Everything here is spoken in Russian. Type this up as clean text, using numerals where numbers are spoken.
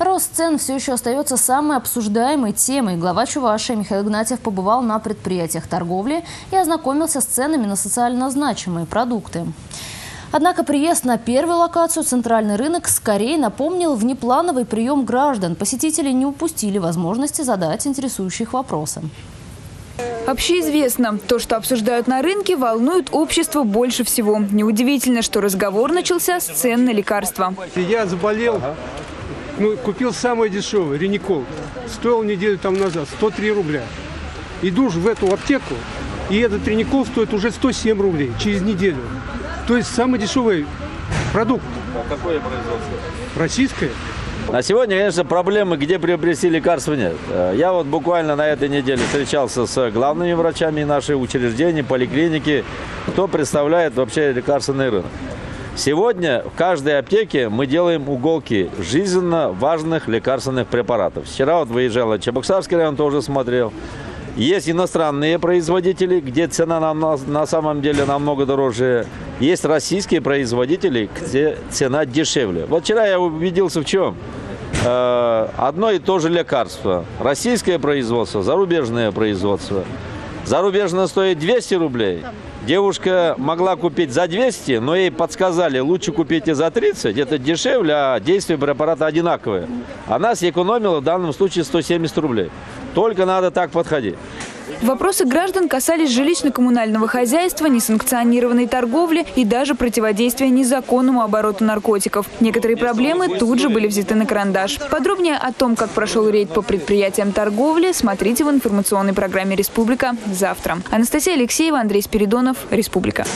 Рост цен все еще остается самой обсуждаемой темой. Глава Чувашии Михаил Игнатьев побывал на предприятиях торговли и ознакомился с ценами на социально значимые продукты. Однако приезд на первую локацию «Центральный рынок» скорее напомнил внеплановый прием граждан. Посетители не упустили возможности задать интересующие их вопросы. Общеизвестно, то, что обсуждают на рынке, волнует общество больше всего. Неудивительно, что разговор начался с цен на лекарства. Я заболел, купил самое дешевое, Ринекол. Стоил неделю там назад 103 рубля. Иду же в эту аптеку, и этот Ринекол стоит уже 107 рублей через неделю. То есть самый дешевый продукт. А какое производство? Российское. На сегодня, конечно, проблемы, где приобрести лекарства, нет. Я вот буквально на этой неделе встречался с главными врачами наших учреждений, поликлиники, кто представляет вообще лекарственный рынок. Сегодня в каждой аптеке мы делаем уголки жизненно важных лекарственных препаратов. Вчера вот выезжал Чебоксарский район, тоже смотрел. Есть иностранные производители, где цена на самом деле намного дороже. Есть российские производители, где цена дешевле. Вот вчера я убедился в чем. Одно и то же лекарство. Российское производство, зарубежное производство. Зарубежное стоит 200 рублей. Девушка могла купить за 200, но ей подсказали, лучше купите за 30, это дешевле, а действие препарата одинаковое. Она сэкономила в данном случае 170 рублей. Только надо так подходить. Вопросы граждан касались жилищно-коммунального хозяйства, несанкционированной торговли и даже противодействия незаконному обороту наркотиков. Некоторые проблемы тут же были взяты на карандаш. Подробнее о том, как прошел рейд по предприятиям торговли, смотрите в информационной программе «Республика завтра». Анастасия Алексеева, Андрей Спиридонов, «Республика».